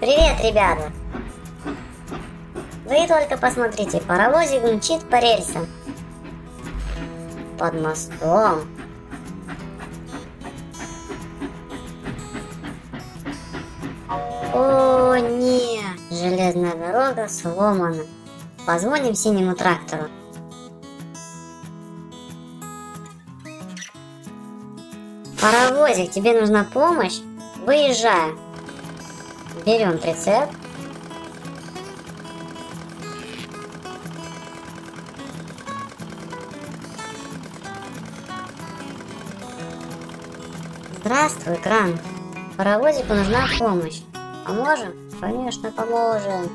Привет, ребята! Вы только посмотрите, паровозик мчит по рельсам. Под мостом. О, нет! Железная дорога сломана. Позвоним синему трактору. Паровозик, тебе нужна помощь? Выезжаю. Берем прицеп. Здравствуй, кран. Паровозику нужна помощь. Поможем? Конечно, поможем.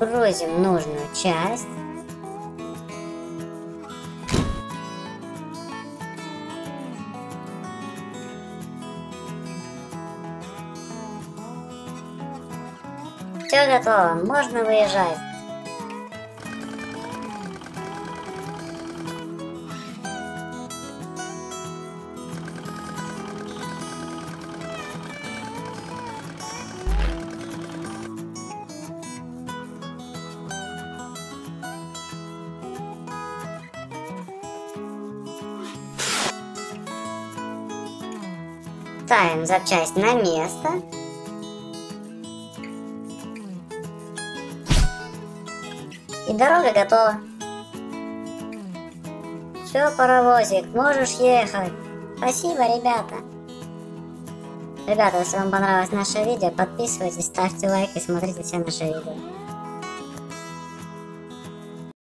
Грузим нужную часть. Все готово, можно выезжать. Ставим запчасть на место. И дорога готова. Все, паровозик, можешь ехать. Спасибо, ребята. Ребята, если вам понравилось наше видео, подписывайтесь, ставьте лайки, смотрите все наши видео.